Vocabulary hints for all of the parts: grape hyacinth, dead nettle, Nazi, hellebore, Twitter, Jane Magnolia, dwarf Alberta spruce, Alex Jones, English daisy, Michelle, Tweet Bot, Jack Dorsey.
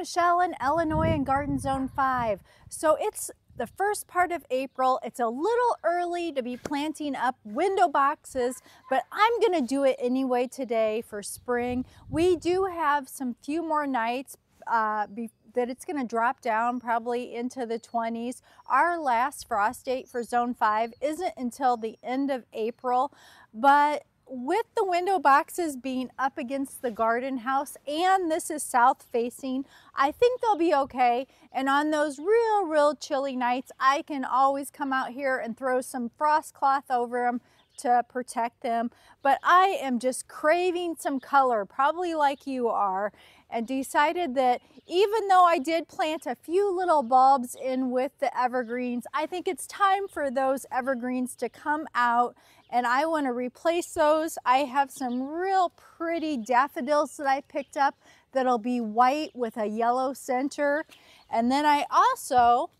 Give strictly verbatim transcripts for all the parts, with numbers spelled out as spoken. Michelle in Illinois in Garden Zone five. So it's the first part of April. It's a little early to be planting up window boxes, but I'm gonna do it anyway today for spring. We do have some few more nights uh, before that it's going to drop down probably into the twenties. Our last frost date for zone five isn't until the end of April, but with the window boxes being up against the garden house and this is south facing, I think they'll be okay. And on those real, real chilly nights, I can always come out here and throw some frost cloth over them to protect them. But I am just craving some color, probably like you are, and decided that even though I did plant a few little bulbs in with the evergreens, I think it's time for those evergreens to come out and I want to replace those. I have some real pretty daffodils that I picked up that'll be white with a yellow center. And then I also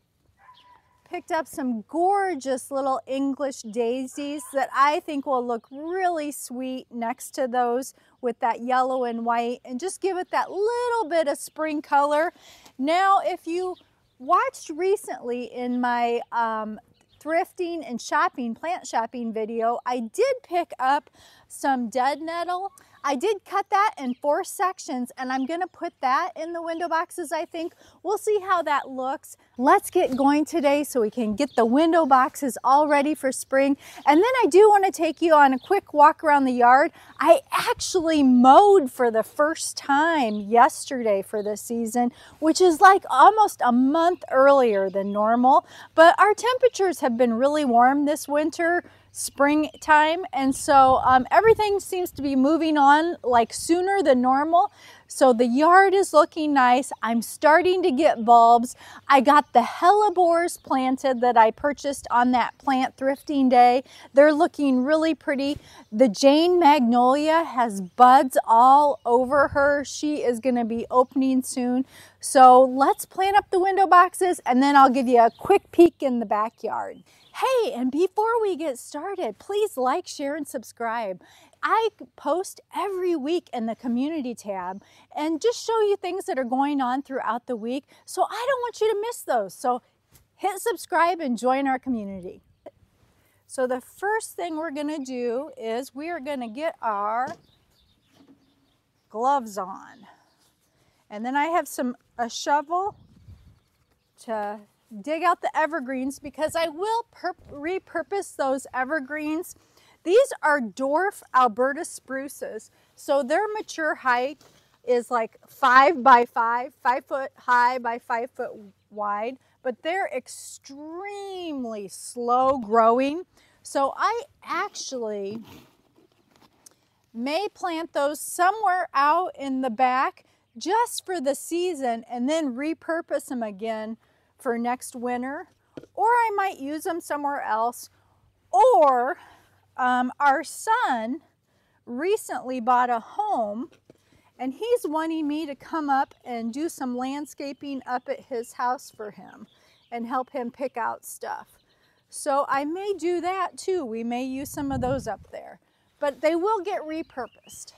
picked up some gorgeous little English daisies that I think will look really sweet next to those with that yellow and white and just give it that little bit of spring color. Now, if you watched recently in my um, thrifting and shopping, plant shopping video, I did pick up some dead nettle. I did cut that in four sections and I'm gonna put that in the window boxes, I think. We'll see how that looks. Let's get going today so we can get the window boxes all ready for spring. And then I do wanna take you on a quick walk around the yard. I actually mowed for the first time yesterday for this season, which is like almost a month earlier than normal. But our temperatures have been really warm this winter, springtime, and so um, everything seems to be moving on like sooner than normal. So the yard is looking nice. I'm starting to get bulbs. I got the hellebores planted that I purchased on that plant thrifting day. They're looking really pretty. The Jane Magnolia has buds all over her. She is gonna be opening soon. So let's plant up the window boxes and then I'll give you a quick peek in the backyard. Hey, and before we get started, please like, share, and subscribe. I post every week in the community tab and just show you things that are going on throughout the week. So I don't want you to miss those. So hit subscribe and join our community. So the first thing we're going to do is we are going to get our gloves on. And then I have some a shovel to dig out the evergreens because I will repurpose those evergreens. These are dwarf Alberta spruces. So their mature height is like five by five, five foot high by five foot wide, but they're extremely slow growing. So I actually may plant those somewhere out in the back just for the season and then repurpose them again for next winter, or I might use them somewhere else. Or um, our son recently bought a home and he's wanting me to come up and do some landscaping up at his house for him and help him pick out stuff. So I may do that too. We may use some of those up there, but they will get repurposed.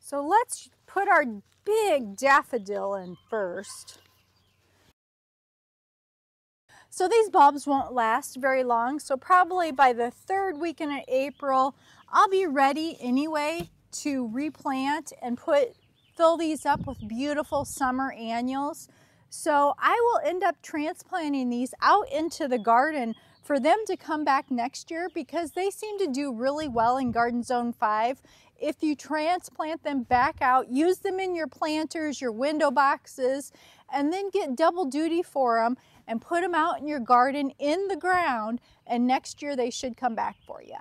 So let's put our big daffodil in first. So these bulbs won't last very long, so probably by the third weekend in April, I'll be ready anyway to replant and put fill these up with beautiful summer annuals. So I will end up transplanting these out into the garden for them to come back next year because they seem to do really well in Garden Zone five. If you transplant them back out, use them in your planters, your window boxes, and then get double duty for them and put them out in your garden in the ground, and next year they should come back for you.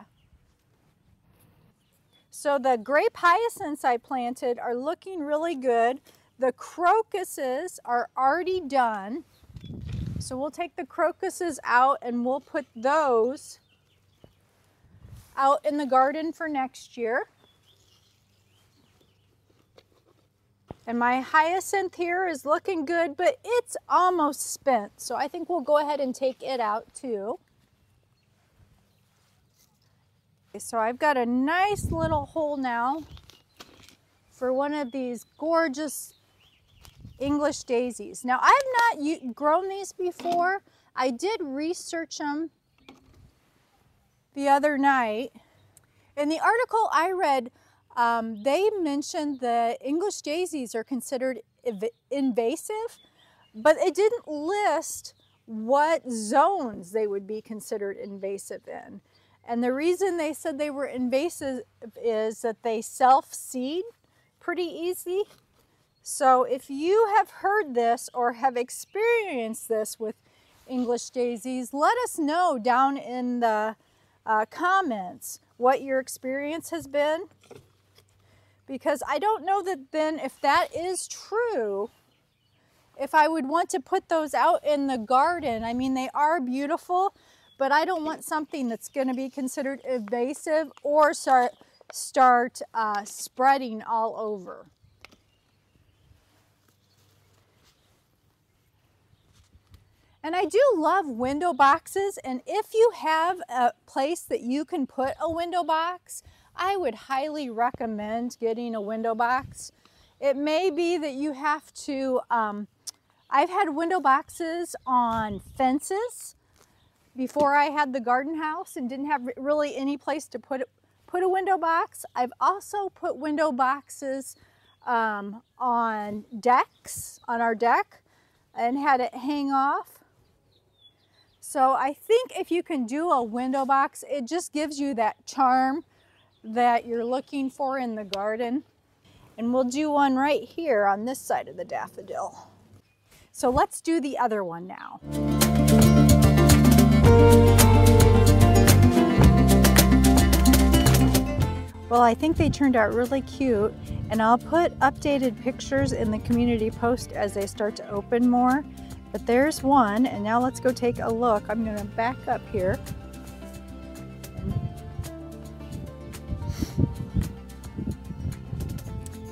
So the grape hyacinths I planted are looking really good. The crocuses are already done. So we'll take the crocuses out and we'll put those out in the garden for next year. And my hyacinth here is looking good, but it's almost spent. So I think we'll go ahead and take it out too. So I've got a nice little hole now for one of these gorgeous English daisies. Now, I've not grown these before. I did research them the other night. In the article I read, um, they mentioned that English daisies are considered inv invasive, but it didn't list what zones they would be considered invasive in. And the reason they said they were invasive is that they self-seed pretty easy. So if you have heard this or have experienced this with English daisies, let us know down in the uh, comments what your experience has been. Because I don't know that then if that is true, if I would want to put those out in the garden. I mean, they are beautiful, but I don't want something that's going to be considered invasive or start, start uh, spreading all over. And I do love window boxes, and if you have a place that you can put a window box, I would highly recommend getting a window box. It may be that you have to, um, I've had window boxes on fences before I had the garden house and didn't have really any place to put, put a window box. I've also put window boxes um, on decks, on our deck, and had it hang off. So I think if you can do a window box, it just gives you that charm that you're looking for in the garden. And we'll do one right here on this side of the daffodil. So let's do the other one now. Well, I think they turned out really cute, and I'll put updated pictures in the community post as they start to open more. But there's one, and now let's go take a look. I'm going to back up here.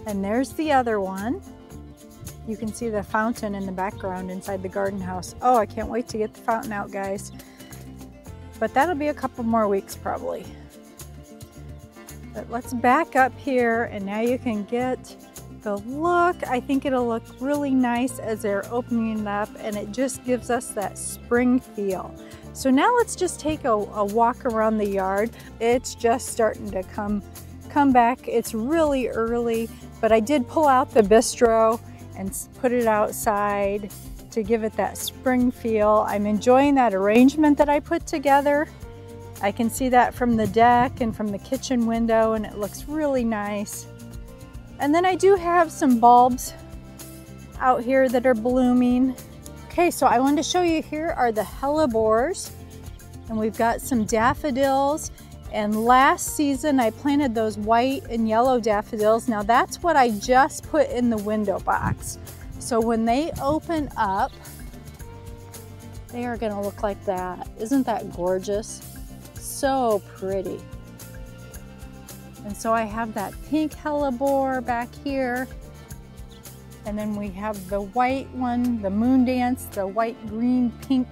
And there's the other one. You can see the fountain in the background inside the garden house. Oh, I can't wait to get the fountain out, guys. But that'll be a couple more weeks probably. But let's back up here, and now you can get the look. I think it'll look really nice as they're opening it up, and it just gives us that spring feel. So now let's just take a, a walk around the yard. It's just starting to come come back. It's really early, but I did pull out the bistro and put it outside to give it that spring feel. I'm enjoying that arrangement that I put together. I can see that from the deck and from the kitchen window, and it looks really nice. And then I do have some bulbs out here that are blooming. Okay, so I wanted to show you, here are the hellebores, and we've got some daffodils. And last season I planted those white and yellow daffodils. Now that's what I just put in the window box. So when they open up, they are gonna look like that. Isn't that gorgeous? So pretty. And so I have that pink hellebore back here. And then we have the white one, the moon dance, the white, green, pink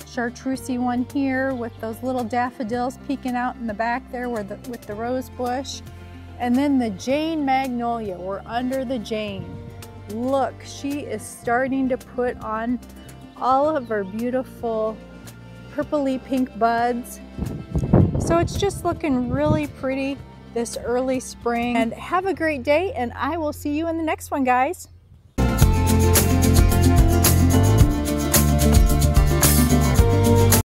chartreusey one here with those little daffodils peeking out in the back there where the, with the rose bush. And then the Jane Magnolia, we're under the Jane. Look, she is starting to put on all of her beautiful purpley pink buds. So it's just looking really pretty this early spring. And have a great day, and I will see you in the next one, guys.